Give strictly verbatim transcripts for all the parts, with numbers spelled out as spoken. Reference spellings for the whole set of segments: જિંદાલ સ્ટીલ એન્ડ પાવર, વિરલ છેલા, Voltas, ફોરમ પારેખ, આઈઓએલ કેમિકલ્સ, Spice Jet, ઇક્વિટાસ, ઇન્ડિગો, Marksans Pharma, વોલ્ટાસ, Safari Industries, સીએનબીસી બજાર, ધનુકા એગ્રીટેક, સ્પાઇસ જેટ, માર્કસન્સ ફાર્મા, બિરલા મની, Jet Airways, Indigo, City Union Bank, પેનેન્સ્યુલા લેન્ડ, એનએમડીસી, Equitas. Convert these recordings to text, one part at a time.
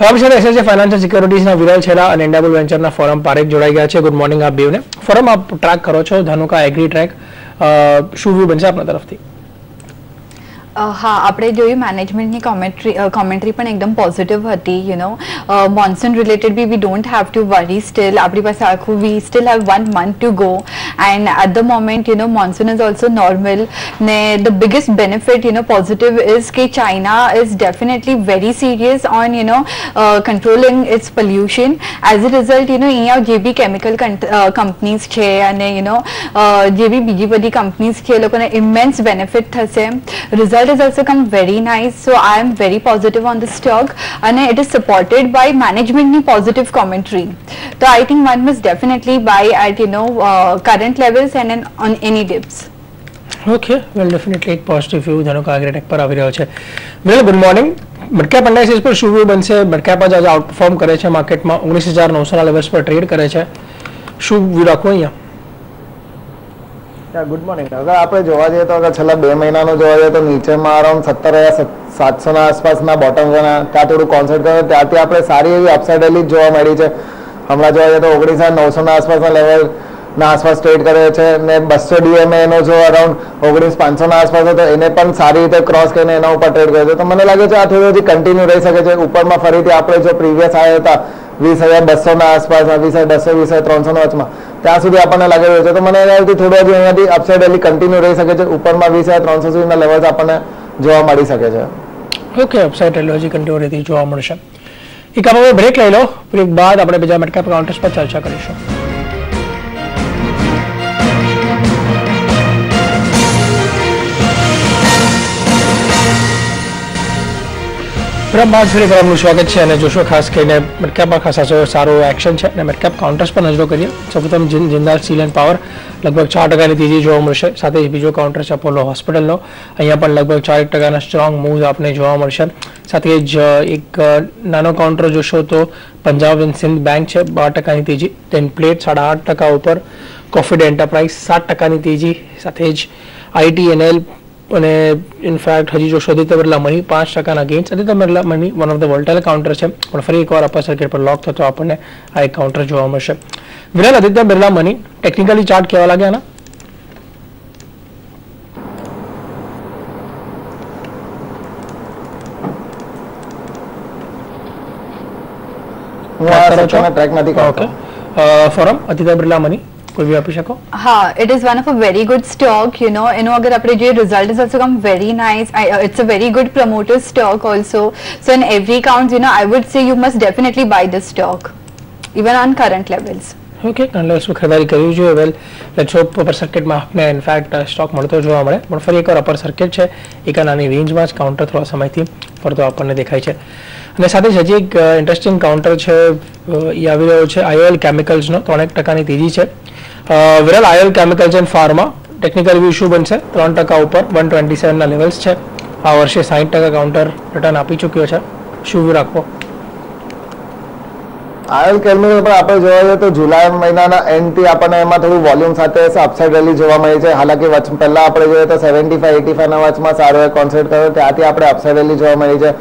હવે છે એસએસજે ફાઇનાન્શિયલ સિક્યુરિટીઝના વિરલ છેલા અને એન્ડેબલ વેન્ચરના ફોરમ પારેખ જોડાઈ ગયા છે. ગુડ મોર્નિંગ આપ બેવને. ફોરમ આપ ટ્રેક કરો છો ધનુકા એગ્રી ટ્રેક, શું વ્યૂ બનશે આપના તરફથી? हाँ, आपणे जोयुं मैनेजमेंटनी कॉमेंट्री कॉमेंट्री पण एकदम पॉजिटिव हती. यू नो मॉन्सून रिलेटेड बी we don't have to worry still. आपणी पासे आखुं we still have one month to go and at the moment you know monsoon is also normal ने the biggest benefit you know positive is कि China is definitely very serious on you know controlling its pollution. As a result you know अहींया जे बी chemical companies छे अने you know J B बीजी बधी companies छे लोकोने इमेन्स बेनिफिट थशे. Result It has also come very nice, so I am very positive on the stock, and it is supported by management's positive commentary. So I think one must definitely buy at you know uh, current levels and an, on any dips. Okay, well definitely एक positive view धनु का agritech पर आवी रह्यो छे. Well good morning. Midcap indexes पर शुभ view बनशे. Midcap आज आउटपरफॉर्म करे छे मार्केट में. उन्नीस हज़ार नौ सौ ना लेवल्स पर ट्रेड करे छे. शुभ व्यू राखो अहींया. Good morning. अगर आप जाइए तो अगर छाला बे महीना जाइए तो नीचे में अराउंड सत्तर हजार सात सौ आसपास बॉटम त्या थोड़ा कॉन्सर्ट करें त्यारथी आपणे सारी एवी अपसाइड रिलीज जोवा मळी छे. हमणां जाइए तो ओगनीस हजार नौ सौ आसपास लेवल आसपास ट्रेड करे छे ने बस्सो डीएमए नो जो अराउंड ओगनीस पांच सौ आसपास है तो एने पण सारी रीते क्रॉस करीने एना उपर ट्रेड करे छे. तो मने लागे छे आ थोड़ी हजी कंटीन्यू रही सके छे. उपर में फरीथी आपणे जो प्रीवियस आया हता वीस हजार बस्सो आसपास वीस हजार बस्सो वीस हजार त्रण सौ वच्चमां त्या सुधी आपने लगी रह्यो छे. तो मने एनाथी थोड़ी हजी अहींयाथी अपसाइड रैली कंटीन्यू रही सके छे. उपर में वीस हजार त्रण सौ सुधीना लेवल्स आपने जोवा मळी सके छे. ओके, अपसाइड रैली हजी कंटीन्यू रहीती जोवा मळशे. एक आपणे ब्रेक लई लो, ब्रेक बाद आपणे बीजा मिडकेप काउंटर्स पर चर्चा करीशुं. બ્રહ્માશ્રી ફોરમનું સ્વાગત છે અને જોશો ખાસ કરીને મિડકેપમાં ખાસ સારું એક્શન છે અને મિડકેપ કાઉન્ટર્સ પર નજરો કરીએ. સૌપ્રથમ જિંદાલ સ્ટીલ એન્ડ પાવર લગભગ ચાર ટકાની તેજી જોવા મળશે. સાથે જ બીજો કાઉન્ટર છે અપોલો હોસ્પિટલનો, અહીંયા પણ લગભગ ચાર ટકાના સ્ટ્રોંગ મૂવ્સ આપને જોવા મળશે. સાથે જ એક નાનો કાઉન્ટર જોશો તો પંજાબ એન્ડ સિંધ બેંક છે બાર ટકાની તેજી, તેમ પ્લેટ સાડા આઠ ટકા ઉપર, કોફીડ એન્ટરપ્રાઇઝ સાત ટકાની તેજી, સાથે જ આઈટીએનએલ અને ઇનફેક્ટ હજી જો શોધી તો બિરલા મની પાંચ ટકાના ગેઇન્સ હતી. તો બિરલા મની one of the volatile counter છે પણ ફરી એકવાર અપર સર્કિટ પર લોક થતો આપણને આ એક કાઉન્ટર જોવા મળશે. Viral Aditya બિરલા મની technically chart કેવા લાગ્યા આના? હું આ સર્કિટના ટ્રેકમાંથી કહું. ફોરમ આદિત્ય બિરલા મની कोई भी आप इसको. हाँ, it is one of a very good stock, you know. You know अगर आपने जो result is also come very nice. I, uh, it's a very good promoter stock also. So in every count, you know, I would say you must definitely buy this stock, even on current levels. Okay, current levels पर खरीदारी करी जो है. Well, let's hope upper circuit में आपने in fact stock मरतो जो हमारे पर फिर एक और upper circuit है. एक नानी range में counter थोड़ा समय थी पर तो आपने देखा ही है. અને સાથે જ હજી એક ઇન્ટરેસ્ટિંગ કાઉન્ટર છે એ આવી રહ્યો છે આઈઓએલ કેમિકલ્સનો, ત્રણેક ટકાની તેજી છે. Viral, આઈઓએલ કેમિકલ્સ and pharma technical view શું બનશે? ત્રણ ટકા ઉપર વન ટ્વેન્ટી સેવનના લેવલ્સ છે. આ વર્ષે સાહીઠ ટકા કાઉન્ટર રિટર્ન આપી ચૂક્યો છે. શું વ્યૂ રાખવો? આઈઓએલ કેમિકલ પર આપણે જોવા જઈએ તો જુલાઈ મહિનાના એન્ડથી આપણને એમાં થોડું વોલ્યુમ સાથે અપસાઇડ રેલી જોવા મળી છે. હાલાકી વચ પહેલાં આપણે જોઈએ તો સેવન્ટી ફાઇવ એટી ફાઇવના વચમાં સારો એ કોન્સન્ટ્રેટ કર્યો, ત્યાંથી આપણે અપસાઇડ રેલી જોવા મળી છે.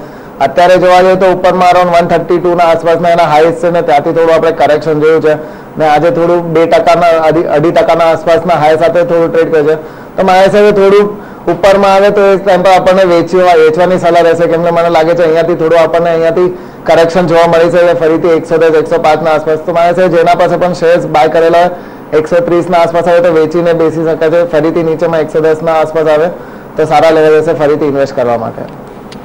અત્યારે જોવા જઈએ તો ઉપરમાં અરાઉન્ડ વન થર્ટી ટુ ના આસપાસના એના હાઈએસ્ટ છે ને ત્યાંથી થોડું આપણે કરેક્શન જોયું છે ને આજે થોડું બે ટકાના અઢી ટકાના આસપાસના હાઈ સાથે થોડું ટ્રેડ કરે છે. તો મારા હિસાબે થોડું ઉપરમાં આવે તો એ ટાઈમ પર આપણને વેચવા વેચવાની સલાહ રહેશે કેમ કે મને લાગે છે અહીંયાથી થોડું આપણને અહીંયાથી કરેક્શન જોવા મળી છે ફરીથી એકસો દસ એકસો પાંચ ના આસપાસ. તો મારા હિસાબે જેના પાસે પણ શેર્સ બાય કરેલા એકસો ત્રીસ ના આસપાસ આવે તો વેચીને બેસી શકે છે. ફરીથી નીચેમાં એકસો દસ ના આસપાસ આવે તો સારા લેવલ રહેશે ફરીથી ઇન્વેસ્ટ કરવા માટે.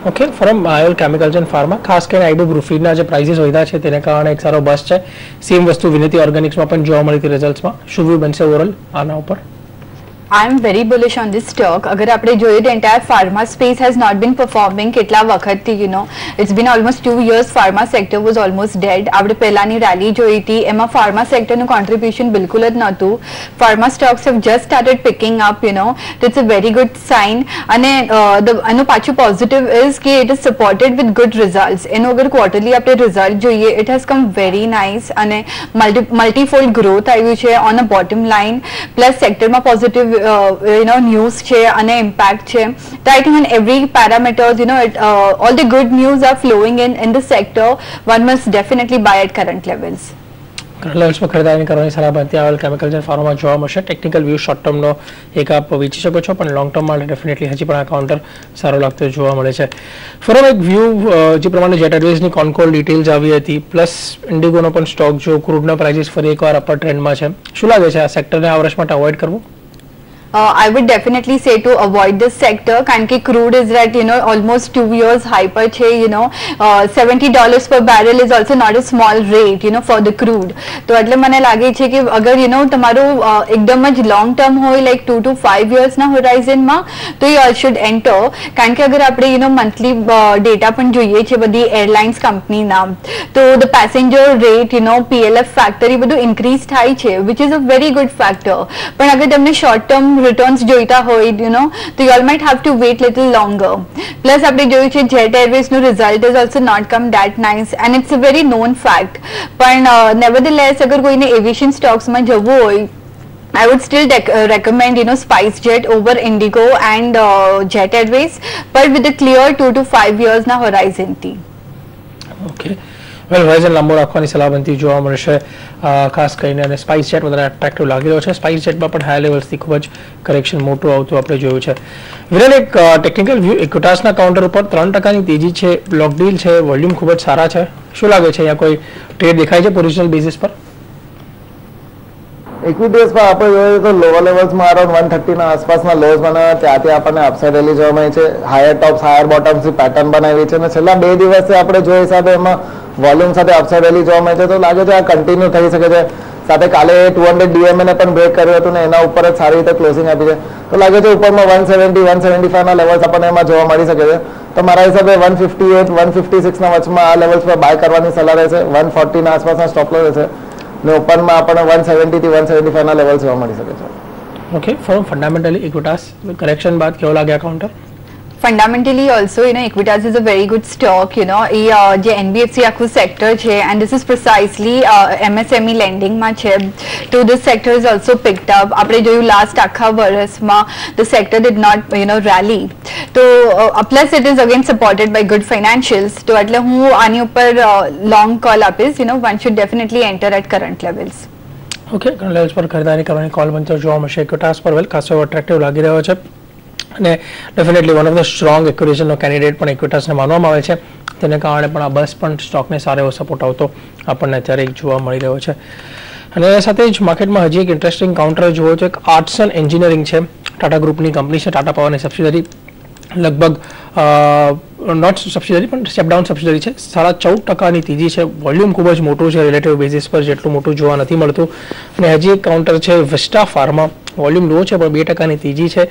Okay forum IOL chemicals and pharma खास कर आइबुप्रोफेन जो प्राइसेस वधा है तेने कारण एक सारो बस है. सेम वस्तु विनती ऑर्गेनिक्स में पण जोवा मळी थी रिजल्ट्स में. शुभ व्यू बनशे ओवरऑल आना ऊपर? I am very bullish on this stock. अगर आपने जो ये entire pharma space has not been performing कितना वक्त थी, you know, it's been almost two years. Pharma sector was almost dead. आपने पहलानी rally जो ये थी, एमा pharma sector ने contribution बिल्कुल अत ना तो. Pharma stocks have just started picking up, you know. It's a very good sign. अने the अनु पाचु positive is कि it is supported with good results. इन अगर quarterly आपने result जो ये, it has come very nice. अने multi multifold growth आई हुई है on a bottom line. Plus sector में positive uh, you know news છે અને impact છે. I think in every parameters, you know, it, uh, all the good news are flowing in in the sector. One must definitely buy at current levels. Current લેવલ્સમાં ખરીદારી કરવાની સલાહ બનતી આવેલ chemicals and ફાર્મામાં જોવા મળશે. ટેકનિકલ વ્યૂ શોર્ટ ટર્મનો એક આપ વેચી શકો છો, પણ લોંગ ટર્મ માટે ડેફિનેટલી હજી પણ આ કાઉન્ટર સારો લાગતો જોવા મળે છે. ફોરમ એક વ્યૂ જે પ્રમાણે જેટ એરવેઝની કોનકોલ ડિટેલ્સ આવી હતી, પ્લસ ઇન્ડિગોનો પણ સ્ટોક જો ક્રૂડના પ્રાઇસીસ ફરી એકવાર અપર ટ્રેન્ડમાં છે. શું લાગે છે આ સેક્ટરને આ વર્ષ માટે અવોઇડ કરવું? Uh, I would definitely say to avoid this sector. Kanki crude is at you know almost two years high per che, you know uh, seventy dollars per barrel is also not a small rate you know for the crude. तो अटले मने लगे छे कि अगर you know तमारो एकदम ज long term होय like two to five years ना horizon मा तो you should enter. Kanki अगर आपने you know monthly data पन जो ये छे बदी airlines company नाम तो the passenger rate you know P L F factor ये बदो increase थाई छे which is a very good factor. पर अगर तमने short term returns જોઈતા હોય you know so you all might have to wait little longer. Plus આપણે જોયું છે Jet Airways નું result is also not come that nice and it's a very known fact. પણ uh, nevertheless અગર કોઈને aviation stocks માં જવું હોય I would still uh, recommend you know Spice Jet over Indigo and uh, Jet Airways but with a clear two to five years na horizon thi. Okay. Well horizon લાંબો રાખવાની સલાહ બનતી જોવા મળશે, ખાસ કરીને. અને સ્પાઇસ જેટ વધારે એટ્રેક્ટિવ લાગી રહ્યો છે. સ્પાઇસ જેટમાં પણ હાઈ લેવલ્સથી ખૂબ જ કરેક્શન મોટું આવતું આપણે જોયું છે. વિરાલ, એક ટેકનિકલ વ્યૂ ઇક્વિટાસના કાઉન્ટર ઉપર ત્રણ ટકાની તેજી છે, બ્લોક ડીલ છે, વોલ્યુમ ખૂબ જ સારા છે. શું લાગે છે, અહીંયા કોઈ ટ્રેડ દેખાય છે પોઝિશનલ બેસિસ પર? ઇક્વિટાસમાં આપણે જોઈએ તો લોઅર લેવલ્સમાં અરાઉન્ડ વન થર્ટીના આસપાસના લોસ બનાવ્યા, ત્યાંથી આપણને અપસાઇડ રેલી જોવા મળી છે. હાયર ટોપ્સ હાયર બોટમ્સની પેટર્ન બનાવી છે અને છેલ્લા બે દિવસથી આપણે જોઈ હિસાબે એમાં વોલ્યુમ સાથે અપસાઇડ રેલી જોવા મળે છે. તો લાગે છે આ કન્ટિન્યુ થઈ શકે છે. સાથે કાલે ટુ હંડ્રેડ ડીએમએને પણ બ્રેક કર્યું હતું ને એના ઉપર જ સારી રીતે ક્લોઝિંગ આપી છે. તો લાગે છે ઉપરમાં વન સેવન્ટી વન સેવન્ટી ફાઈવના લેવલ્સ આપણને એમાં જોવા મળી શકે છે. તો મારા હિસાબે one fifty eight one fifty સિક્સના વચમાં આ લેવલ્સ પર બાય કરવાની સલાહ રહેશે. વન ફોર્ટીના આસપાસના સ્ટોપલો રહેશે ને ઉપરમાં આપણને વન સેવન્ટીથી વન સેવન્ટી ફાઈવના લેવલ્સ જોવા મળી શકે છે. Okay, for fundamentally ઇક્વિટાસ correction બાદ કેવો લાગ્યા counter? Fundamentally also you know Equitas is a very good stock you know એ જે N B F C આખું સેક્ટર છે and this is precisely uh, M S M E lending માં છે તો this sector is also picked up. આપણે જોયું last આખા વર્ષમાં the sector did not you know rally તો uh, plus it is again supported by good financials તો એટલે હું આની ઉપર long call આપીશ. you know one should definitely enter at current levels. Okay, current levels પર ખરીદારી કરવાની કોલ બનતો જોવા મળશે. Equitas પર વેલ ખાસો એટ્રેક્ટિવ લાગી રહ્યો છે અને definitely one of the strong એક્વિઝિશનનો કેન્ડિડેટ પણ ઇક્વિટાસને માનવામાં આવે છે. તેને કારણે પણ આ બસ પણ સ્ટોકને સારો એવો સપોર્ટ આવતો આપણને અત્યારે જોવા મળી રહ્યો છે. અને સાથે જ માર્કેટમાં હજી એક ઇન્ટરેસ્ટિંગ કાઉન્ટર જોવો છે. એક આર્ટ્સ એન્ડ એન્જિનિયરિંગ છે, ટાટા ગ્રુપની કંપની છે, ટાટા પાવરની સબસિડરી, લગભગ નોટ સબસિડરી પણ સ્ટેપડાઉન સબસિડરી છે. સાડા ચૌદ ટકાની તેજી છે, વોલ્યુમ ખૂબ જ મોટું છે રિલેટિવ બેઝિસ પર, જેટલું મોટું જોવા નથી મળતું. અને હજી એક કાઉન્ટર છે વિસ્ટા ફાર્મા, વોલ્યુમ લો છે પણ બે ટકાની તેજી છે.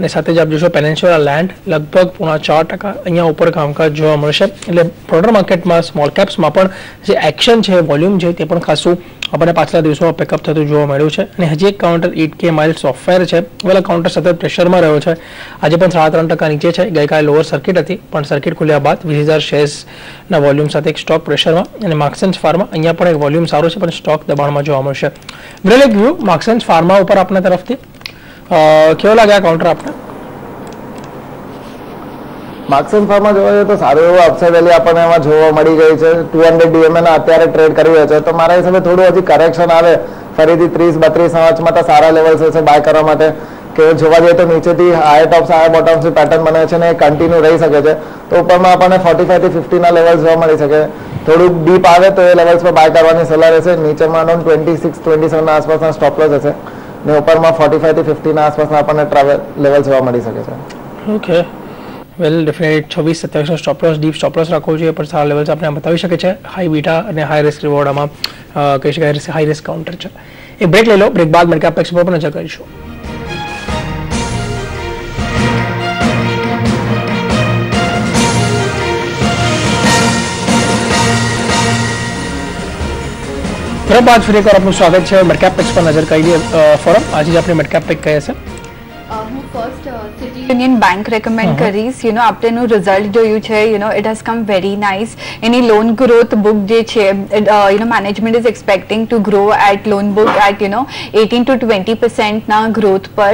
અને સાથે જ આપ જોશો પેનેન્સ્યુલા લેન્ડ લગભગ પોણા ચાર ટકા અહીંયા ઉપર કામકાજ જોવા મળશે. એટલે બ્રોડર માર્કેટમાં સ્મોલ કેપ્સમાં પણ જે એક્શન છે, વોલ્યુમ છે, તે પણ ખાસું આપણને પાછલા દિવસોમાં પિકઅપ થતું જોવા મળ્યું છે. અને હજી એક counter eight K miles software છે. પહેલાં કાઉન્ટર સતત પ્રેશરમાં રહ્યો છે, આજે પણ સાડા ત્રણ ટકા નીચે છે. ગઈકાલે લોઅર સર્કિટ હતી પણ સર્કિટ ખુલ્યા બાદ વીસ હજાર શેર્સના વોલ્યુમ સાથે એક સ્ટોક પ્રેશરમાં. અને માર્કસન્સ ફાર્મા અહીંયા પણ એક વોલ્યુમ સારું છે પણ સ્ટોક દબાણમાં જોવા મળશે. વિરલ, એક વ્યૂ માર્કસન્સ ફાર્મા ઉપર આપણા તરફથી કેવો લાગ્યા કાઉન્ટર આપને? માર્કસન્સ ફાર્મા જોવા જઈએ તો સારું એવું અપસાઇડ વેલી આપણને એમાં જોવા મળી ગઈ છે. ટુ હંડ્રેડ ડીએમએના અત્યારે ટ્રેડ કરી રહ્યો છે તો મારા હિસાબે થોડું હજી કરેક્શન આવે, ફરીથી ત્રીસ બત્રીસ સમાજમાં તો સારા લેવલ્સ હશે બાય કરવા માટે. કે જોવા જઈએ તો નીચેથી હાઈ ટોપ્સ હાઈ બોટમ્સની પેટર્ન બને છે ને એ કન્ટિન્યુ રહી શકે છે. તો ઉપરમાં આપણને ફોર્ટી ફાઈવથી ફિફ્ટીના લેવલ્સ જોવા મળી શકે. થોડુંક ડીપ આવે તો એ લેવલ્સ પર બાય કરવાની સલાહ રહેશે. નીચેમાં અરાઉન્ડ ટ્વેન્ટી સિક્સ ટ્વેન્ટી સેવનના આસપાસના સ્ટોપ લોસ હશે ને ઉપરમાં ફોર્ટી ફાઈવથી ફિફ્ટીના આસપાસના આપણને ટ્રાવેલ લેવલ્સ જોવા મળી શકે છે. ઓકે, વેલ ડેફિનેટ છવ્વીસ સત્યાવીસનો સ્ટોપલોસ, ડીપ સ્ટોપલોસ રાખવો જોઈએ પણ સારા લેવલ્સ આપણે બતાવી શકે છે. હાઈ બીટા અને હાઈ રિસ્ક રિવોર્ડમાં કહી શકાય હાઈ રિસ્ક કાઉન્ટર છે. એ બ્રેક લઈ લો, બ્રેક બાદ મને આપણે એક્સપોર્ટ પણ નજર કરીશું. ફોરમ બાદ ફરી એકવાર આપનું સ્વાગત છે. મેડકેપ પિક્સ પર નજર કરી દઈએ. ફોરમ આજે જ આપણે મેડકેપ પિક કહે છે. first uh, City Union Bank recommend uh-huh. કરીશ. You know, આપણે નું રિઝલ્ટ જોયું છે. You know, it has come very nice. એની લોન ગ્રોથ બુક જે છે, you know, management is expecting to grow at loan book at, you know, eighteen to twenty percent ના growth પર.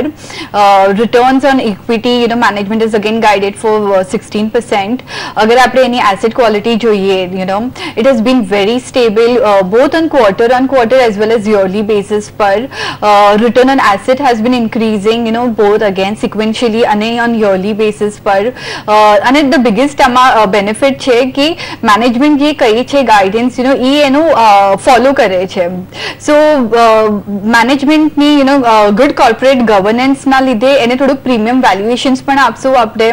Uh, returns on equity, you know, management is again guided for uh, sixteen percent. अगर આપણે એની asset quality જોઈએ, you know, it has been very stable uh, both on quarter on quarter as well as yearly basis पर. Uh, return on asset has been increasing, you know, both again sequentially and on yearly basis पर. uh, and the biggest uh, benefit છે कि management ये कही छे guidance, you know, ये एनो uh, follow करे छे. So uh, management ने, you know, uh, good corporate governance ना લીધે એને થોડું પ્રીમિયમ વેલ્યુએશન્સ પણ આપશો આપણે.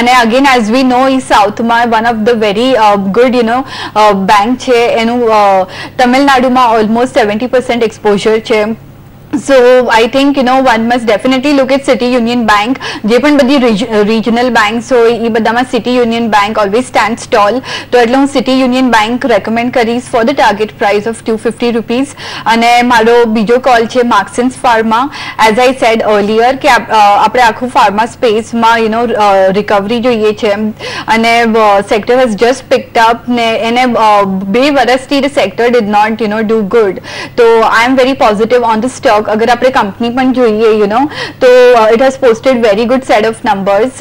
અને again as we know E સાઉથમાં one of the very uh, good, you know, uh, bank છે. એનું તમિલનાડુમાં almost seventy percent exposure છે. So I think, you know, one must definitely look at City Union Bank. જે પણ બધી regional banks હોય એ બધામાં City Union Bank always stands tall. તો એટલે હું City Union Bank recommend કરીશ for the target price of two hundred fifty rupees. અને મારો બીજો કોલ છે Marksans Pharma. As I said earlier કે આપણે આખું pharma સ્પેસમાં, you know, રિકવરી જોઈએ છે અને sector has just picked up ને એને બે વર્ષથી the sector did not, you know, do good. તો I am very positive on the stock. अगर आपने कंपनी पण जोईए, यू नो, तो it has posted very good set of numbers.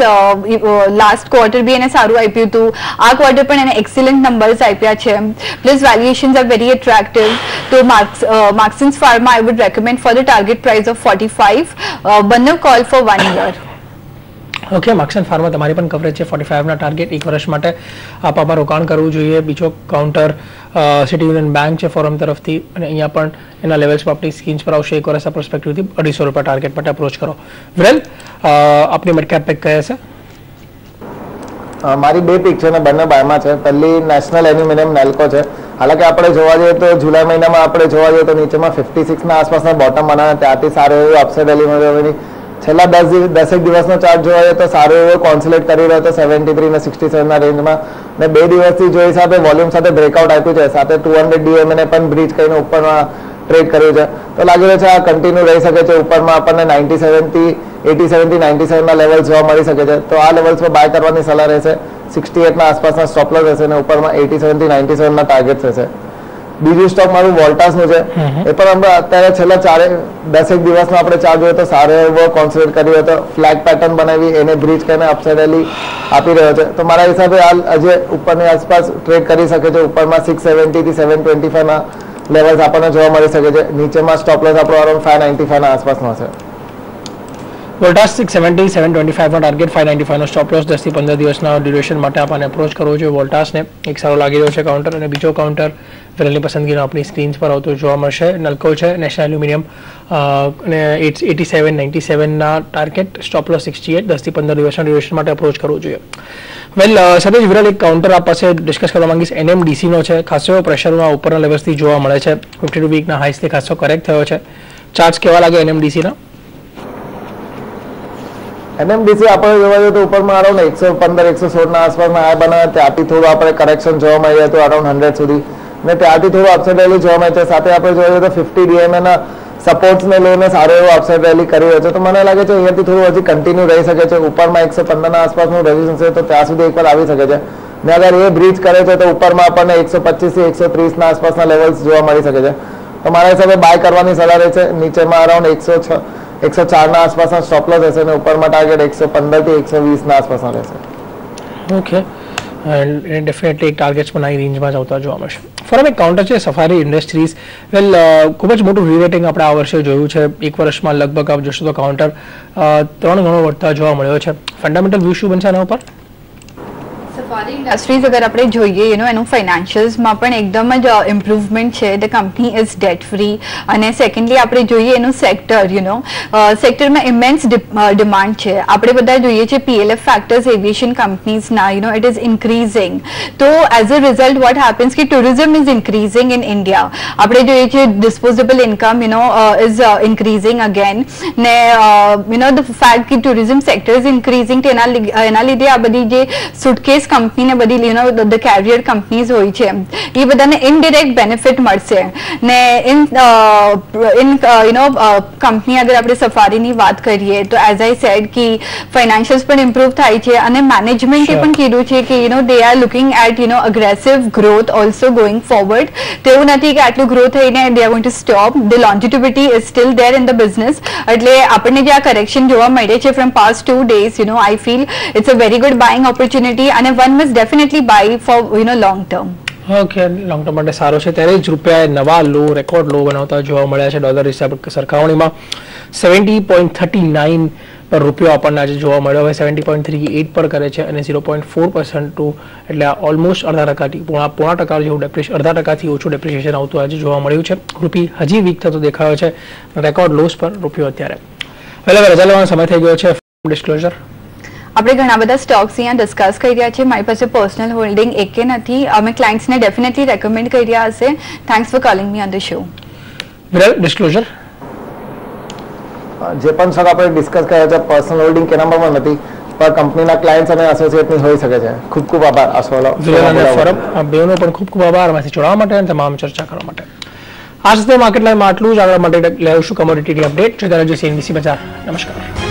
Last quarter भी एने सारू आईपीओ तो आ क्वार्टर पण एने एक्सीलेंट नंबर्स आईपीआ छे. Plus valuations are very attractive. तो marks Marksans Pharma I would recommend for the target price of forty-five. बनो call for one year. Okay, Marksans Pharma तमारी पण कवरेज छे forty-five ना टार्गेट एक वर्ष माटे आप आमा रोकाण करवू जोईए. बीजो काउंटर City Union Bank छे फॉरम तरफथी अने अहींया पण एना लेवल्स पर आपनी स्कीम्स पर आवशे. एक वर्षना पर्सपेक्टिवथी two hundred fifty रुपया टार्गेट माटे अप्रोच करो. विरल, आपनी मिड कैप पिक कहे छे? मारी बे पिक छे ने बने बायमा छे. पहली नेशनल एल्युमिनियम नेल्को छे. हालांकि आपणे जोवा जईए तो जुलाई महीनामां आपणे जोवा जईए तो नीचेमां fifty-six ना आसपासना बॉटम बनाना त्यारथी सारो एवो अपसाइड एल्युमिनियमनी छेल्ला दस दसेक दिवसनो चार्ट जोईए तो सारो एवो कोन्सोलिडेट करी रह्यो तो seventy-three ने sixty-seven ना रेंजमां ने बे दिवसथी जोई साथे वोल्यूम साथे ब्रेकआउट आप्युं छे. साथे two hundred D M A ने पण ब्रीच करीने उपरमां ट्रेड कर्यो छे. तो लागी रह्यो छे आ कंटिन्यू रही सके छे. उपरमां આપણને ninety-seven થી eighty-seven થી ninety-seven ના લેવલ જોવા મળી શકે છે. તો આ લેવલ્સ પર બાય કરવાની સલાહ રહેશે. sixty-eight ના આસપાસના સ્ટોપ લોસ રહેશે અને ઉપરમાં eighty-seven થી ninety-seven ના ટાર્ગેટ્સ રહેશે. બીજો સ્ટોક મારું Voltas નો છે. એ પણ આપણે અત્યારે છેલ્લા ચારે દસ એક દિવસમાં આપણે ચાર્જ હોય તો સારો એવો કોન્સોલિડેટ કર્યો હતો. ફ્લેગ પેટર્ન બનાવી એને બ્રિજ કરીને અપસાઇડ રેલી આપી રહ્યો છે. તો મારા હિસાબે આજે ઉપરની આસપાસ ટ્રેડ કરી શકે છે. ઉપરમાં six seventy થી seven twenty-five ના લેવલ્સ આપણને જોવા મળી શકે છે. નીચેમાં સ્ટોપ લોસ આપણો અરાઉન્ડ five ninety-five ના આસપાસનો છે. Voltas six seventy seven twenty-five નો ટાર્ગેટ, five ninety-five નો સ્ટોપ લોસ. દસ થી પંદર દિવસના ડ્યુરેશન માટે આપણને અપ્રોચ કરવો જોઈએ. વોલ્ટાસને એક સારો લાગી રહ્યો છે કાઉન્ટર. અને બીજો કાઉન્ટર વિરલની પસંદગીનો આપણી સ્ક્રીન્સ પર આવતો જોવા મળશે. નલકો છે, નેશનલ એલ્યુમિનિયમ, અને એટી સેવન નાઇન્ટી સેવનના target, stop loss sixty eight. દસથી પંદર દિવસના ડ્યુરેશન માટે અપ્રોચ કરવો જોઈએ. વેલ, સાથે જ વિરલ એક કાઉન્ટર આપ પાસે ડિસ્કસ કરવા માંગીશ. એનએમડીસીનો છે. ખાસો પ્રેશરમાં ઉપરના લેવલ્સથી જોવા મળે છે. ફિફ્ટી ટુ વીકના હાઈસથી ખાસો કરેક્ટ થયો છે. ચાર્જ કેવા લાગે એનએમડીસીના? N M D C આપણે જોવા જઈએ તો ઉપરમાં અરાઉન્ડ એકસો પંદર એકસો સોળ ના આસપાસમાં આ બનાવે. ત્યાંથી થોડું આપણે કરેક્શન જોવા મળીએ તો અરાઉન્ડ હંડ્રેડ સુધી ને ત્યાંથી થોડું અપસાઇડ રેલી જોવા મળે છે. સાથે આપણે જોવા જઈએ તો ફિફ્ટી ડીએમએના સપોર્ટ્સને લઈને સારો એવો અપસાઇડ રેલી કરી રહ્યો છે. તો મને લાગે છે અહીંયાથી થોડું હજી કન્ટિન્યુ રહી શકે છે. ઉપરમાં એકસો પંદરના આસપાસનું રેઝિસ્ટન્સ છે તો ત્યાં સુધી એકવાર આવી શકે છે. ને અગર એ બ્રિજ કરે છે તો ઉપરમાં આપણને એકસો પચીસથી એકસો ત્રીસના આસપાસના લેવલ્સ જોવા મળી શકે છે. તો મારા હિસાબે બાય કરવાની સલાહ રહે છે. નીચેમાં અરાઉન્ડ એકસો છ એકસો ચાર ના આસપાસના સ્ટોપ લોસ હશે અને ઉપરમાં ટાર્ગેટ એકસો પંદર થી એકસો વીસ ના આસપાસના રહેશે. ઓકે, એન્ડ ડેફિનેટલી ટાર્ગેટ્સ પણ આ રેન્જમાં જ આવતા જોવા મળશે. ફોરમ એક કાઉન્ટર છે સફારી ઇન્ડસ્ટ્રીઝ. વેલ, ખૂબ જ મોટું રીરેટિંગ આપણે આ વર્ષે જોયું છે. એક વર્ષમાં લગભગ આપ જોશો તો કાઉન્ટર ત્રણ ગણો વધતા જોવા મળ્યો છે. ફંડામેન્ટલ વ્યૂ શું બનશે આના ઉપર? Safari Industries अगर अपने जो ये, you know, एनो फाइनेंशियल्स में अपन एकदम जो इम्प्रूवमेंट छे. The company is debt free. अने सेकंडली अपने जो ये एनो सेक्टर, you know, सेक्टर में इमेंस डिमांड छे. अपने बता जो ये छे P L F factors aviation companies ना, you know, it is increasing. तो as a result what happens कि tourism is increasing in India. अपने जो ये छे disposable income, you know, uh, is uh, increasing again. ने uh, you know the fact कि tourism sector is increasing. तेना एना लीधे आ बधी जे सूटकेस कंपनी कंपनी ने बड़ी you know the carrier companies होय छे ई बधाने इनडायरेक्ट बेनिफिट मळशे ने in in you know company अगर आपणे सफारी नी बात करिए तो एज आई सेड की फाइनेंशियल्स पण इंप्रूव थाय छे अने मैनेजमेंट ए पण कीधुं छे की you know they are looking at you know aggressive growth also going forward तेवुं नथी के आटलुं ग्रो थईने they are going to stop the longevity is still there in the business एटले आपणे जे आ करेक्शन जोवा मळे छे from past two days you know I feel it's a very good buying opportunity and one must definitely buy for you know long term okay long term માટે સારો છે ત્યારે જ રૂપિયા નવા લો રેકોર્ડ લો બનાવતા જોવા મળ્યા છે ડોલર હિસાબ સરખામણીમાં સત્તર પોઈન્ટ ત્રણ નવ પર રૂપિયો આપણને આજે જોવા મળ્યો હવે સત્તર પોઈન્ટ ત્રણ આઠ પર કરે છે અને શૂન્ય પોઈન્ટ ચાર ટકા ટુ એટલે ઓલમોસ્ટ અડધા ટકા થી પોણા પોણા ટકા જેવું ડેપ્રિશિએશન અડધા ટકાથી ઓછું ડેપ્રિશિએશન આવતું આજે જોવા મળ્યું છે રૂપિયો હજી વીક થતો દેખાયો છે રેકોર્ડ લોસ પર રૂપિયો અત્યારે પહેલા વેલા ચાલવાનો સમય થઈ ગયો છે ડિસ્ક્લોઝર આપણે ઘણા બધા સ્ટોક્સ અહીંયા ડિસ્કસ કરી રહ્યા છે મારી પાસે પર્સનલ હોલ્ડિંગ એકે નથી અમે ક્લાયન્ટ્સને ડેફિનેટલી રેકમેન્ડ કરી રહ્યા છે thanks for calling me on the show Viral disclosure જે પણ સર આપણે ડિસ્કસ કર્યા છે પર્સનલ હોલ્ડિંગ કે નંબરમાં નથી પણ કંપનીના ક્લાયન્ટ્સ અને એસોસિએટની હોઈ શકે છે ખૂબ ખૂબ આભાર આસવાલો વિરાલ ફોરમ આ બેનો પણ ખૂબ ખૂબ આભાર માંથી જોડાવા માટે અને તમામ ચર્ચા કરવા માટે આજ સુધી માર્કેટ લાઈવ માં આટલું જ આગળ માટે લેશું કમોડિટી અપડેટ જોતા રહેજો સીએનબીસી બજાર નમસ્કાર